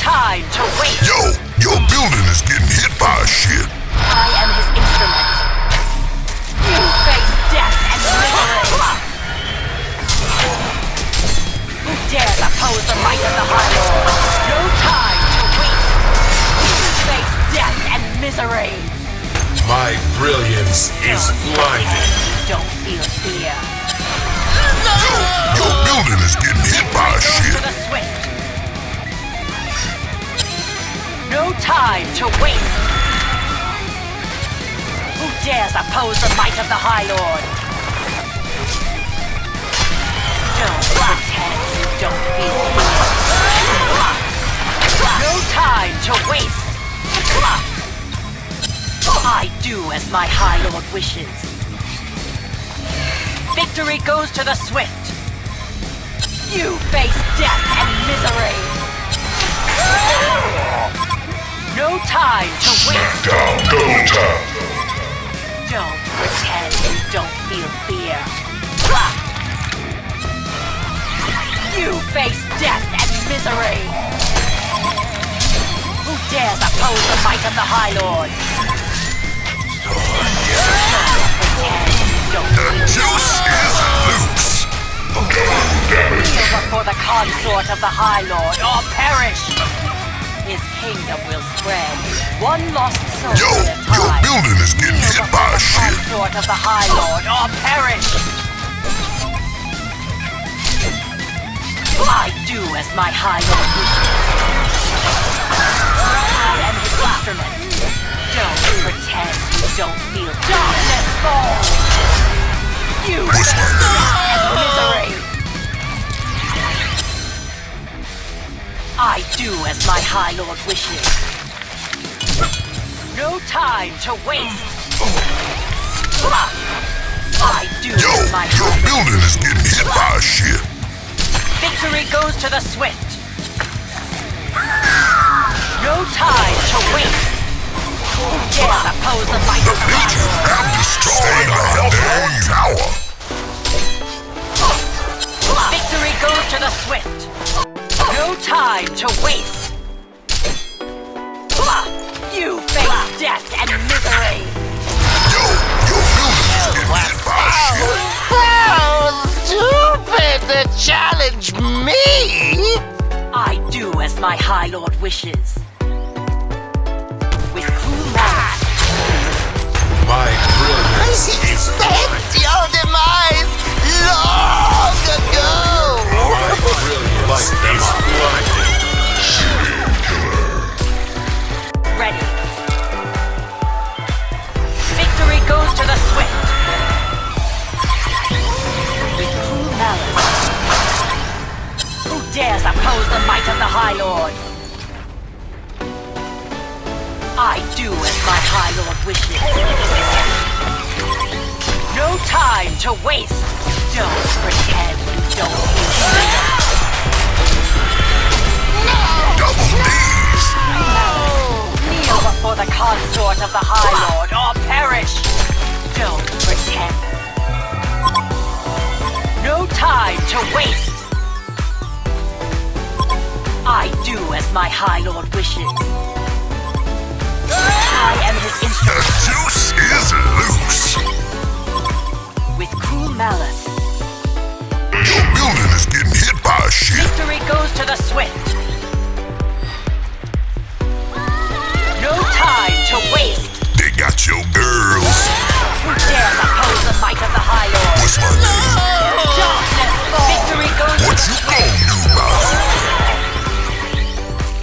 time to waste. Yo, your building is getting hit by a ship. I am his instrument. You face death and misery. Who dares oppose the might of the harvest? No time to waste. You face death and misery. My brilliance is blinding. Don't feel fear. No! Your building is getting hit by a ship. No time to waste! Who dares oppose the might of the High Lord? Don't pretend you don't feel fear. No time to waste! I do as my High Lord wishes. Victory goes to the swift! You face death and misery! No time to waste. Don't pretend you don't feel fear. You face death and misery. Who dares oppose the might of the High Lord? The juice is loose. Kneel before the consort of the High Lord or perish. His kingdom will spread. One lost soul at a time. Your building is getting hit by a ship. Consort of the High Lord or perish. I do as my High Lord wishes. I am his instrument. Don't pretend you don't feel darkness fall. You misery. I do as my High Lord wishes. No time to waste. I do as my High Lord wishes. Your building is getting hit by a ship. Victory goes to the swift. No time to waste. Who dares oppose the might of the High Lord? The nations have destroyed our own tower. Victory goes to the swift. No time to waste! You face death and misery! Yo, your building is getting hit by a ship! How stupid to challenge me! I do as my High Lord wishes. With cool mind. My brilliance is spent your demise long ago! My brilliance is blinded. Serial killer. Ready. Victory goes to the swift. With cool malice. Who dares oppose the might of the High Lord? I do as my High Lord wishes. No time to waste. Don't pretend you don't hear. No! Double knees! No! Kneel before the consort of the High Lord or perish! Don't pretend. No time to waste! I do as my High Lord wishes. I am his instrument. The juice is loose! With cruel malice. Your building is getting hit by a ship. Victory goes to the swift. No time to waste. They got your girls. Who dares oppose the might of the High Lord? What's my name? Darkness. Victory goes to the swift.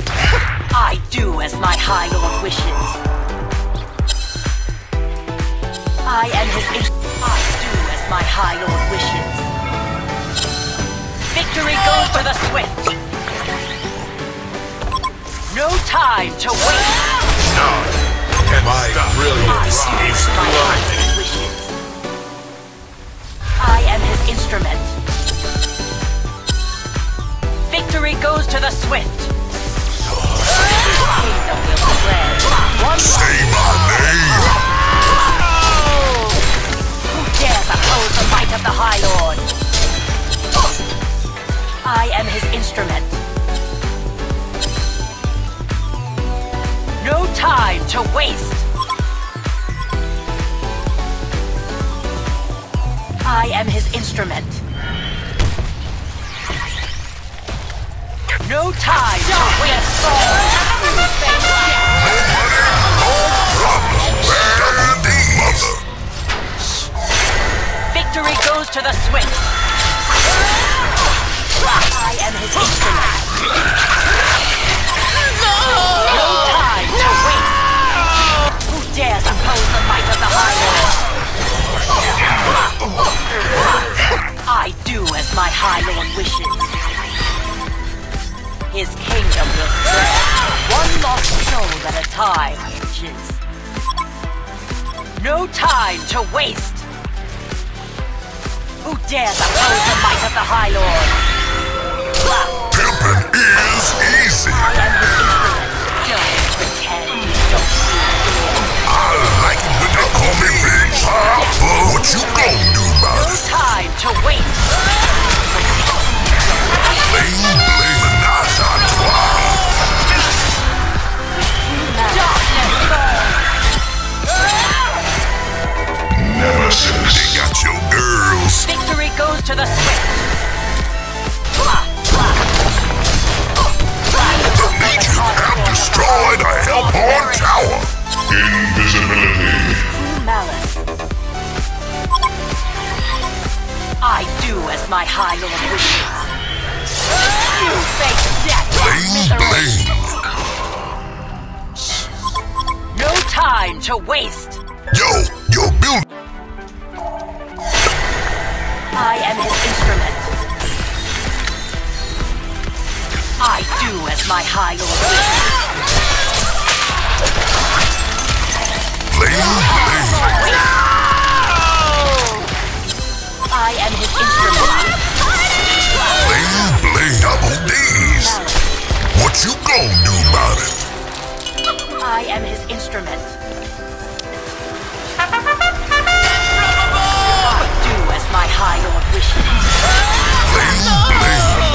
What you gonna do about it? I do as my High Lord wishes. I am his instrument. I do as my High Lord wishes. Victory goes to the swift. No time to waste. None can stop. Brilliance is blinding. I am his instrument. Victory goes to the swift. His kingdom will spread. Say my name. Who dares oppose the might of the High Lord? I am his instrument. to waste. I am his instrument. No time to waste. Victory goes to the Swift. I am his instrument. No time to waste. Who dares oppose the might of the High Lord? I do as my High Lord wishes. His kingdom will spread, one lost soul at a time. No time to waste! Who dares oppose the might of the High Lord? Pimpin' is easy! I am his instrument. Don't pretend you don't see it. I like it when they call me Big Papa. What you gon' do about it? No time to waste! Blame. Nemesis. They got your girls. Victory goes to the Swift. The Legion have destroyed a Hellborn tower. Invisibility. Malice. I do as my High Lord wishes. You face death. Blame. No time to waste. Yo, your build. I am his instrument. I do as my High Lord wishes. Blame. I am his instrument. Blame. Double D's. What you gonna do about it? I am his instrument. I do as my High Lord wishes. Blame.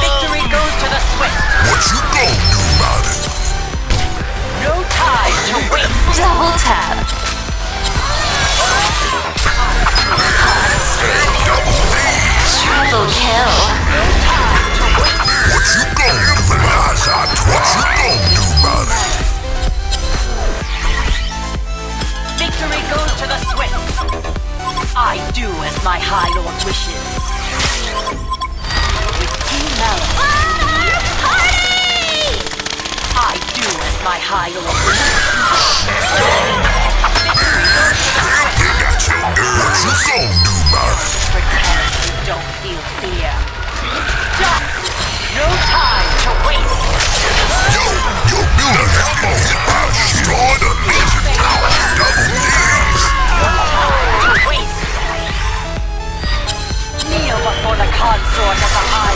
Victory goes to the Swift. What you gonna do about it? No time to wait. Double tap. Double D's. Triple kill. What you gon' do about it? What you gon' do about it? Victory goes to the Swift. I do as my High Lord wishes. With Team Malice. I do as my High Lord wishes. You got your girl. What you gon' do about it? Pretend you don't feel fear. No time to waste. Yo, your building has been hit by a destroyed a Legion tower. Double D's. No time to waste. Kneel before the consort of the High